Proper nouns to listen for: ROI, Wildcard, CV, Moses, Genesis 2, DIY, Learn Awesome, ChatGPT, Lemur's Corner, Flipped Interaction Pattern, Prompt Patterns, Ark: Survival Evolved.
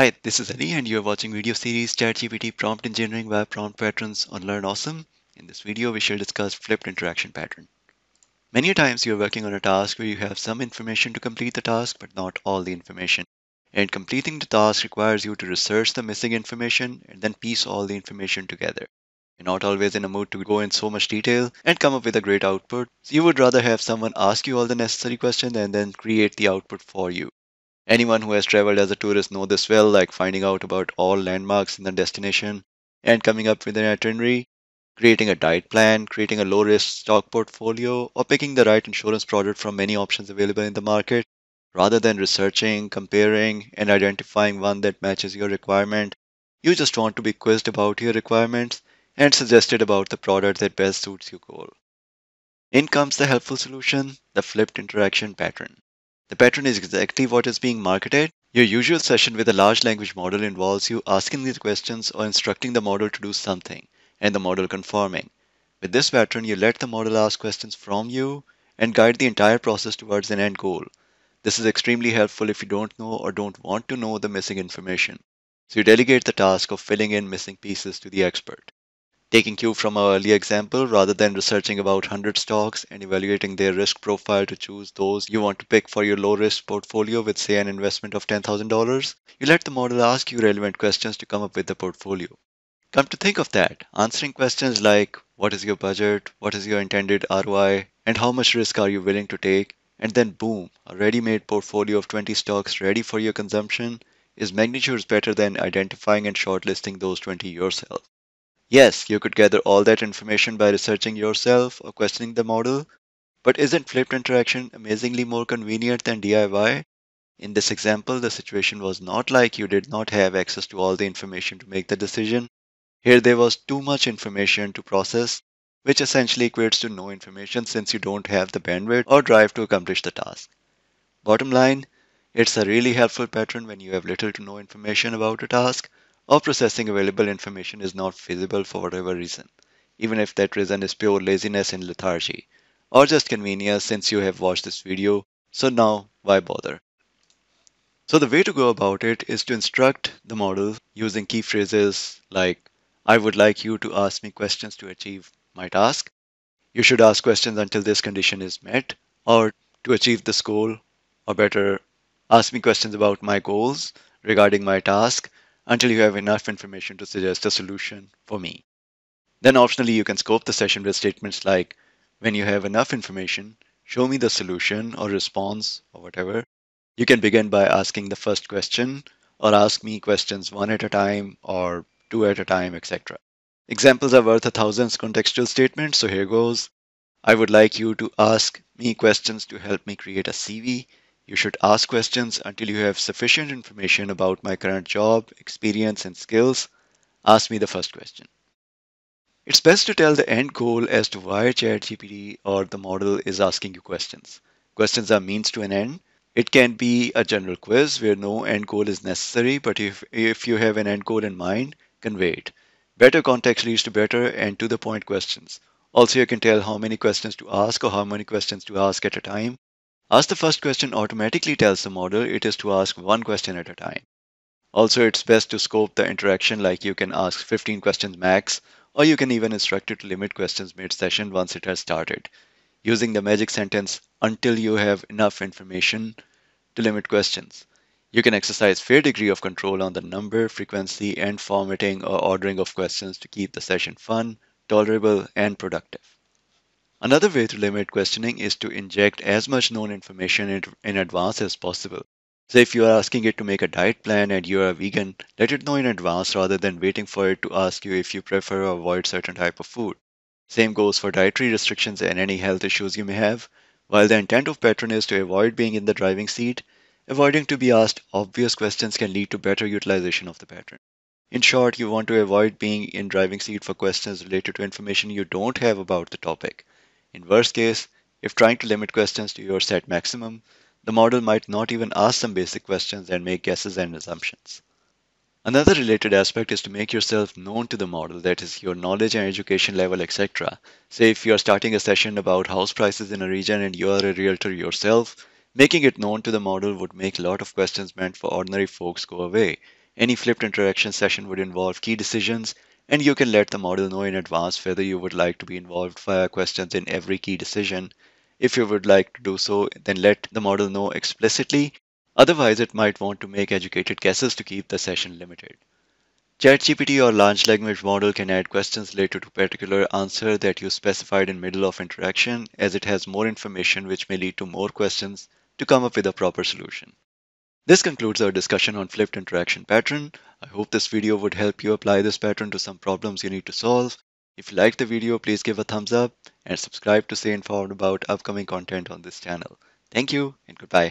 Hi, this is Ali and you're watching video series ChatGPT Prompt Engineering by Prompt Patterns on Learn Awesome. In this video, we shall discuss flipped interaction pattern. Many times you're working on a task where you have some information to complete the task, but not all the information. And completing the task requires you to research the missing information and then piece all the information together. You're not always in a mood to go in so much detail and come up with a great output. So you would rather have someone ask you all the necessary questions and then create the output for you. Anyone who has traveled as a tourist knows this well, like finding out about all landmarks in the destination and coming up with an itinerary, creating a diet plan, creating a low-risk stock portfolio, or picking the right insurance product from many options available in the market, rather than researching, comparing, and identifying one that matches your requirement. You just want to be quizzed about your requirements and suggested about the product that best suits your goal. In comes the helpful solution, the flipped interaction pattern. The pattern is exactly what is being marketed. Your usual session with a large language model involves you asking these questions or instructing the model to do something, and the model conforming. With this pattern, you let the model ask questions from you and guide the entire process towards an end goal. This is extremely helpful if you don't know or don't want to know the missing information. So you delegate the task of filling in missing pieces to the expert. Taking cue from our earlier example, rather than researching about 100 stocks and evaluating their risk profile to choose those you want to pick for your low-risk portfolio with, say, an investment of $10,000, you let the model ask you relevant questions to come up with the portfolio. Come to think of that, answering questions like, what is your budget, what is your intended ROI, and how much risk are you willing to take, and then boom, a ready-made portfolio of 20 stocks ready for your consumption is magnitudes better than identifying and shortlisting those 20 yourself. Yes, you could gather all that information by researching yourself or questioning the model, but isn't flipped interaction amazingly more convenient than DIY? In this example, the situation was not like you did not have access to all the information to make the decision. Here there was too much information to process, which essentially equates to no information since you don't have the bandwidth or drive to accomplish the task. Bottom line, it's a really helpful pattern when you have little to no information about a task, or processing available information is not feasible for whatever reason, even if that reason is pure laziness and lethargy, or just convenience since you have watched this video, so now why bother? So the way to go about it is to instruct the model using key phrases like, I would like you to ask me questions to achieve my task, you should ask questions until this condition is met, or to achieve this goal, or better, ask me questions about my goals regarding my task, until you have enough information to suggest a solution for me. Then optionally, you can scope the session with statements like, when you have enough information, show me the solution or response or whatever. You can begin by asking the first question or ask me questions one at a time or two at a time, etc. Examples are worth 1,000 contextual statements, so here goes. I would like you to ask me questions to help me create a CV. You should ask questions until you have sufficient information about my current job, experience, and skills. Ask me the first question. It's best to tell the end goal as to why ChatGPT or the model is asking you questions. Questions are means to an end. It can be a general quiz where no end goal is necessary, but if you have an end goal in mind, convey it. Better context leads to better and to-the-point questions. Also, you can tell how many questions to ask or how many questions to ask at a time. Ask the first question automatically tells the model it is to ask one question at a time. Also, it's best to scope the interaction, like you can ask 15 questions max, or you can even instruct it to limit questions mid-session once it has started, using the magic sentence, until you have enough information, to limit questions. You can exercise a fair degree of control on the number, frequency, and formatting or ordering of questions to keep the session fun, tolerable, and productive. Another way to limit questioning is to inject as much known information in advance as possible. So if you are asking it to make a diet plan and you are a vegan, let it know in advance rather than waiting for it to ask you if you prefer or avoid certain type of food. Same goes for dietary restrictions and any health issues you may have. While the intent of pattern is to avoid being in the driving seat, avoiding to be asked obvious questions can lead to better utilization of the pattern. In short, you want to avoid being in driving seat for questions related to information you don't have about the topic. In worst case, if trying to limit questions to your set maximum, the model might not even ask some basic questions and make guesses and assumptions. Another related aspect is to make yourself known to the model, that is, your knowledge and education level, etc. Say if you are starting a session about house prices in a region and you are a realtor yourself, making it known to the model would make a lot of questions meant for ordinary folks go away, Any flipped interaction session would involve key decisions, and you can let the model know in advance whether you would like to be involved via questions in every key decision. If you would like to do so, then let the model know explicitly. Otherwise, it might want to make educated guesses to keep the session limited. ChatGPT or large language model can add questions related to a particular answer that you specified in middle of interaction, as it has more information which may lead to more questions to come up with a proper solution. This concludes our discussion on flipped interaction pattern. I hope this video would help you apply this pattern to some problems you need to solve. If you liked the video, please give a thumbs up and subscribe to stay informed about upcoming content on this channel. Thank you and goodbye.